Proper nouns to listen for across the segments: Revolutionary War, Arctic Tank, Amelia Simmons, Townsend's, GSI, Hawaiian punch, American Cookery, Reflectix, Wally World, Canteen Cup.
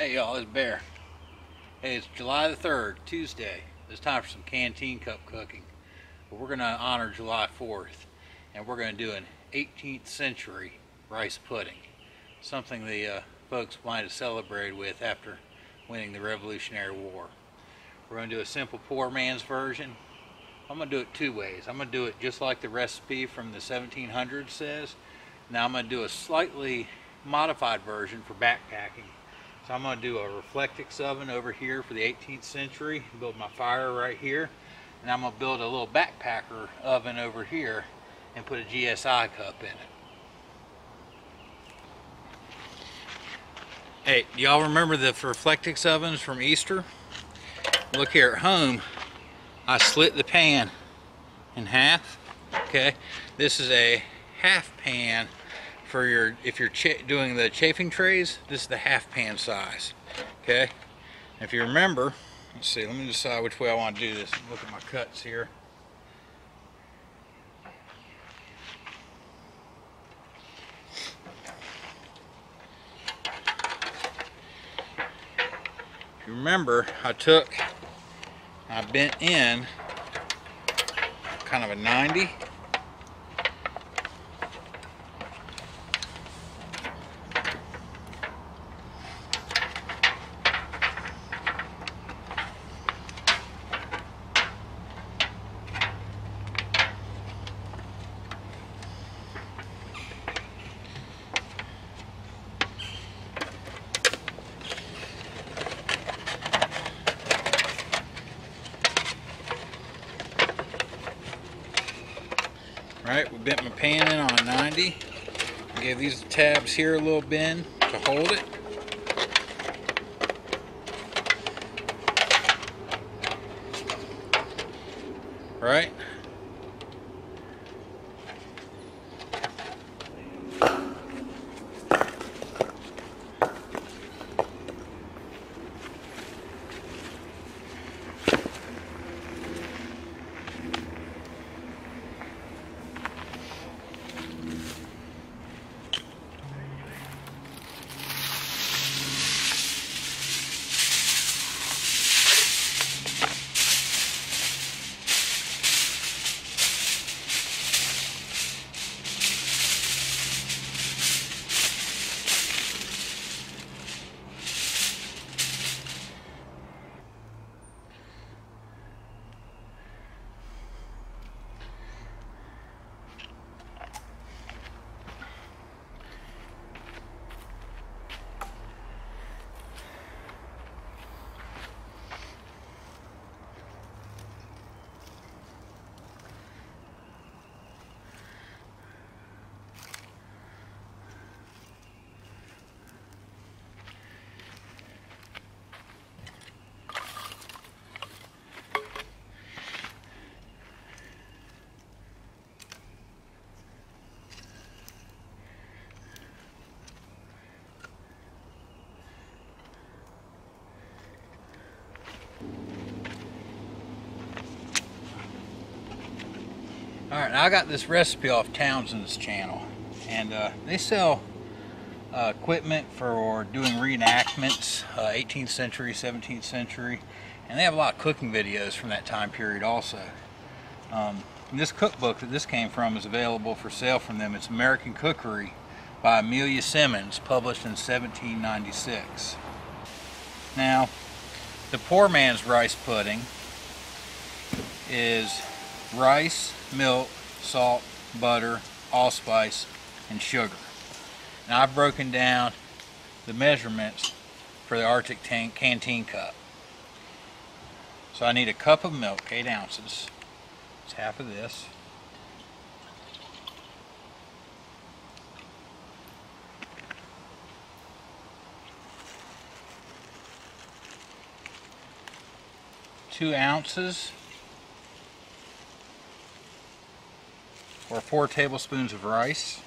Hey y'all, it's Bear. Hey, it's July the 3rd, Tuesday. It's time for some canteen cup cooking. But we're going to honor July 4th, and we're going to do an 18th century rice pudding. Something the folks might have celebrated with after winning the Revolutionary War. We're going to do a simple poor man's version. I'm going to do it two ways. I'm going to do it just like the recipe from the 1700s says. Now I'm going to do a slightly modified version for backpacking. So I'm going to do a Reflectix oven over here for the 18th century. Build my fire right here. And I'm going to build a little backpacker oven over here and put a GSI cup in it. Hey, do y'all remember the Reflectix ovens from Easter? Look here at home. I slit the pan in half. Okay, this is a half pan for your, if you're doing the chafing trays, this is the half pan size. Okay, if you remember, let's see, let me decide which way I want to do this. Look at my cuts here. If you remember, I bent in kind of a 90. Alright, we bent my pan in on 90. I gave these tabs here a little bend to hold it. Right? Alright, I got this recipe off Townsend's channel, and they sell equipment for doing reenactments, 18th century, 17th century, and they have a lot of cooking videos from that time period also. This cookbook that this came from is available for sale from them. It's American Cookery by Amelia Simmons, published in 1796. Now, the poor man's rice pudding is rice, milk, salt, butter, allspice, and sugar. Now I've broken down the measurements for the Arctic Tank canteen cup. So I need a cup of milk, 8 ounces. It's half of this. Two ounces, or 4 tablespoons of rice,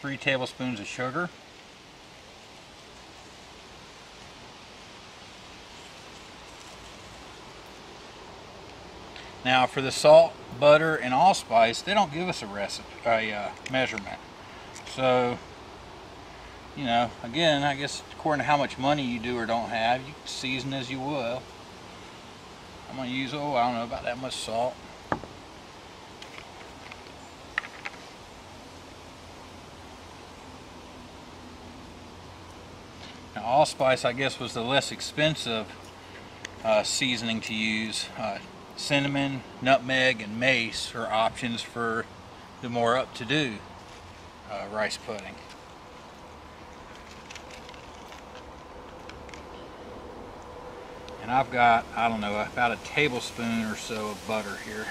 3 tablespoons of sugar, Now for the salt, butter, and allspice, they don't give us a recipe, a measurement. So, you know, again, I guess according to how much money you do or don't have, you can season as you will. I'm gonna use, oh, I don't know about that much salt. Now, allspice, I guess, was the less expensive seasoning to use. Cinnamon, nutmeg, and mace are options for the more up-to-do rice pudding. And I've got, I don't know, about a tablespoon or so of butter here.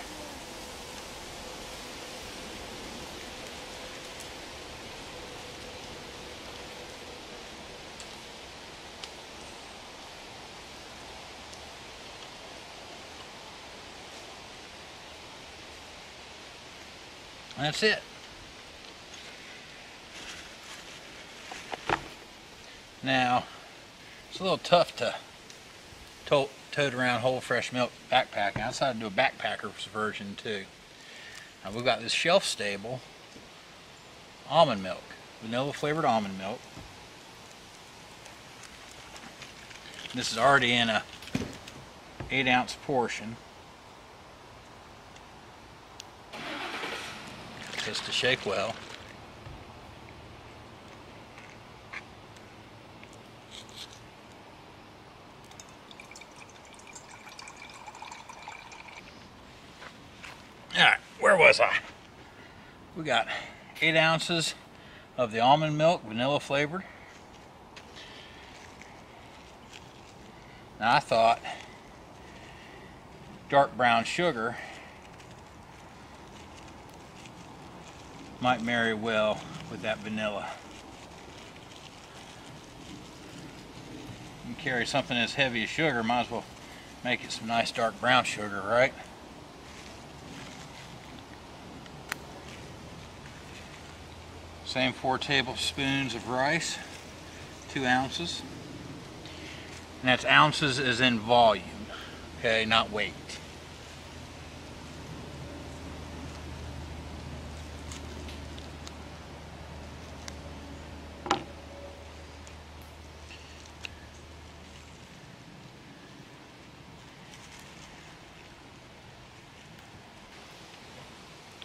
And that's it. Now, it's a little tough to tote around whole fresh milk backpack. I decided to do a backpacker's version too. Now we've got this shelf stable almond milk, vanilla flavored almond milk. This is already in a 8-ounce portion. Just to shake well. Alright, where was I? We got 8 ounces of the almond milk, vanilla flavored. Now I thought dark brown sugar might marry well with that vanilla. You carry something as heavy as sugar, might as well make it some nice dark brown sugar, right? Same 4 tablespoons of rice, 2 ounces. And that's ounces as in volume, okay, not weight.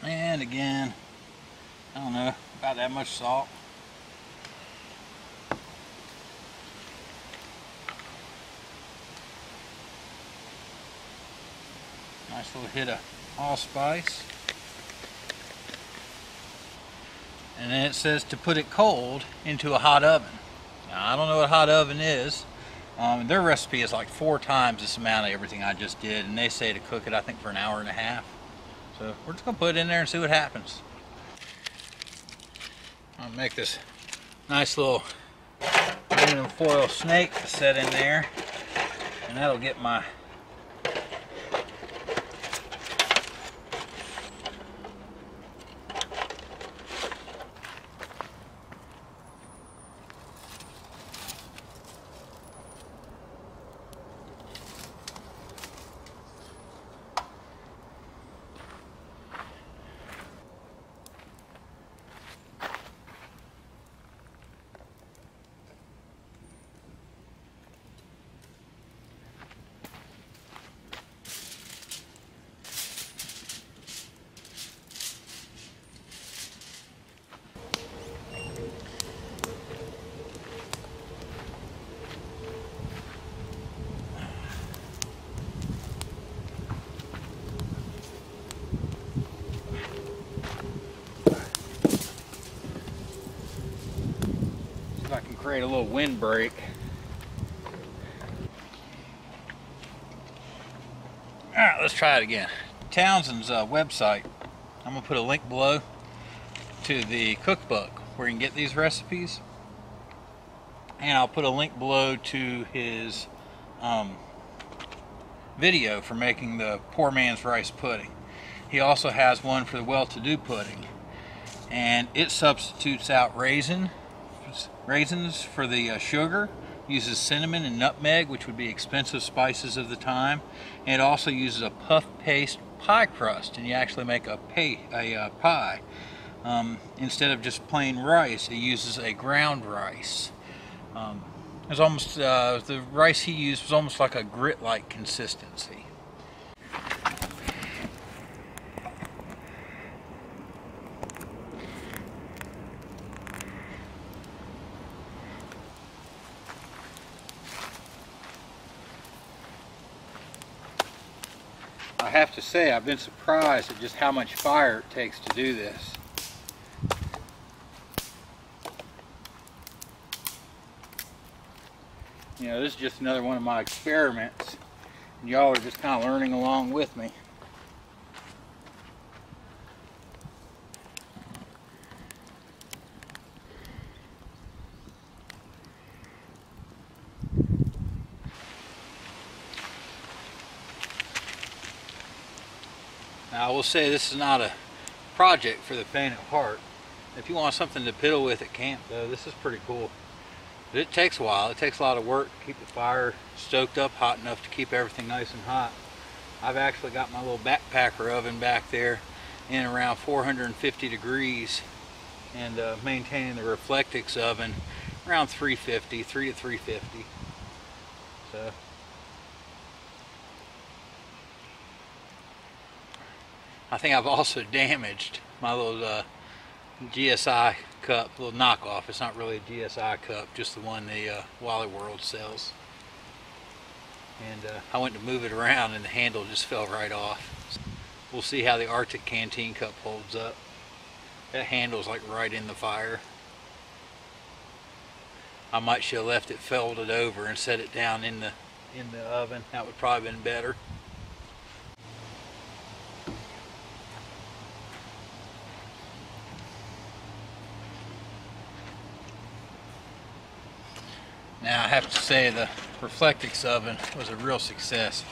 And again, I don't know about that much salt. Nice little hit of allspice. And then it says to put it cold into a hot oven. Now I don't know what a hot oven is. Their recipe is like 4 times this amount of everything I just did, and they say to cook it, I think, for 1.5 hours. So we're just going to put it in there and see what happens. I'll make this nice little aluminum foil snake to set in there, and that'll get my a little windbreak. Alright, let's try it again. Townsend's website, I'm going to put a link below to the cookbook where you can get these recipes, and I'll put a link below to his video for making the poor man's rice pudding. He also has one for the well-to-do pudding, and it substitutes out raisins for the sugar, uses cinnamon and nutmeg, which would be expensive spices of the time, and it also uses a puff paste pie crust, and you actually make a pie. Instead of just plain rice, it uses a ground rice. It was almost, the rice he used was almost like a grit-like consistency. I have to say, I've been surprised at just how much fire it takes to do this. You know, this is just another one of my experiments, and y'all are just kind of learning along with me. Now, I will say this is not a project for the faint of heart. If you want something to piddle with at camp, though, this is pretty cool. But it takes a while. It takes a lot of work to keep the fire stoked up hot enough to keep everything nice and hot. I've actually got my little backpacker oven back there in around 450 degrees and maintaining the Reflectix oven around 350, 3 to 350. So, I think I've also damaged my little GSI cup, a little knockoff. It's not really a GSI cup, just the one the Wally World sells. And I went to move it around and the handle just fell right off. So we'll see how the Arctic Canteen cup holds up. That handle's like right in the fire. I might should have left it, folded it over and set it down in the oven. That would probably been better. Now, I have to say the Reflectix oven was a real success.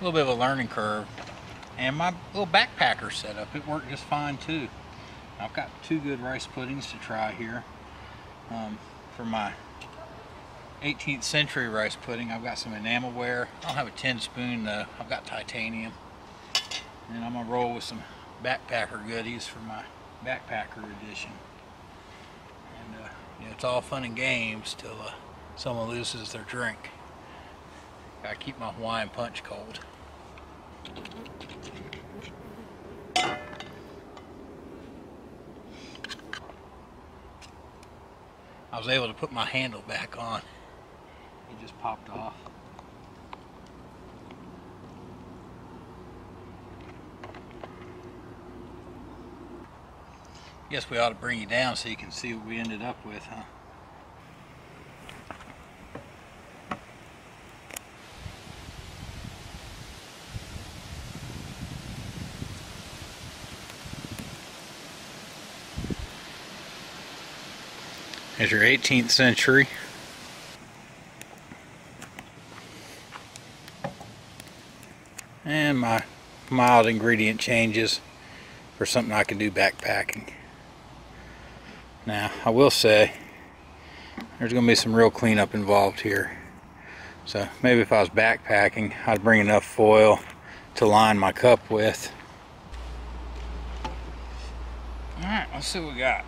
A little bit of a learning curve. And my little backpacker setup, it worked just fine too. I've got two good rice puddings to try here. For my 18th century rice pudding, I've got some enamelware. I don't have a tin spoon though. I've got titanium. And I'm going to roll with some backpacker goodies for my backpacker edition. And you know, it's all fun and games till someone loses their drink. Gotta keep my Hawaiian punch cold. I was able to put my handle back on. It just popped off. Guess we ought to bring you down so you can see what we ended up with, huh? There's your 18th century. And my mild ingredient changes for something I can do backpacking. Now, I will say, there's going to be some real cleanup involved here. So, maybe if I was backpacking, I'd bring enough foil to line my cup with. Alright, let's see what we got.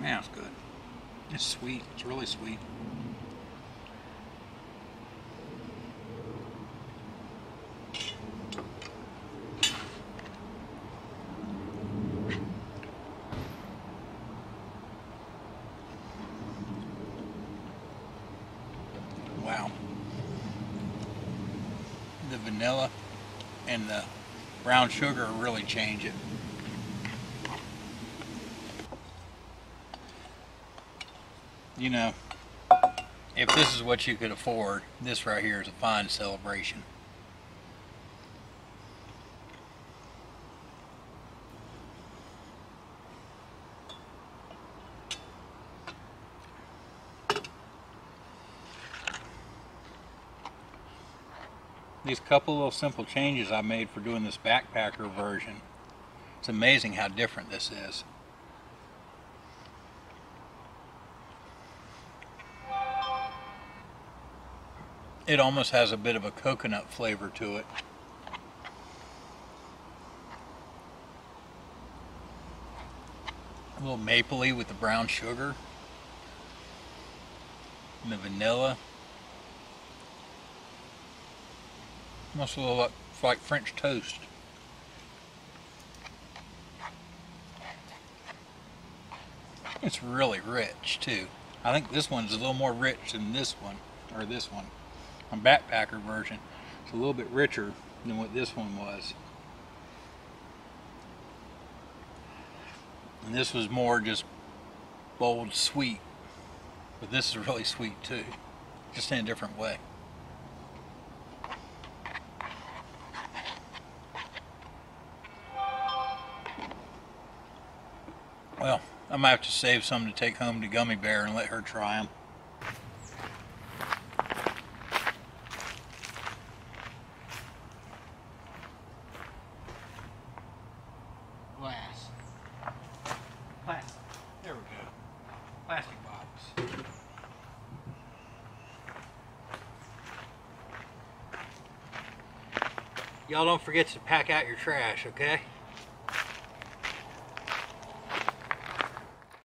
Man, it's good. It's sweet. It's really sweet. Wow. The vanilla and the brown sugar really change it. You know, if this is what you could afford, this right here is a fine celebration. These couple little simple changes I made for doing this backpacker version, it's amazing how different this is. It almost has a bit of a coconut flavor to it. A little mapley with the brown sugar and the vanilla. Almost a little like French toast. It's really rich too. I think this one's a little more rich than this one. My backpacker version. It's a little bit richer than what this one was. And this was more just bold sweet. But this is really sweet too. Just in a different way. Well, I might have to save some to take home to Gummy Bear and let her try them. Plastic. There we go. Plastic box. Y'all don't forget to pack out your trash, okay?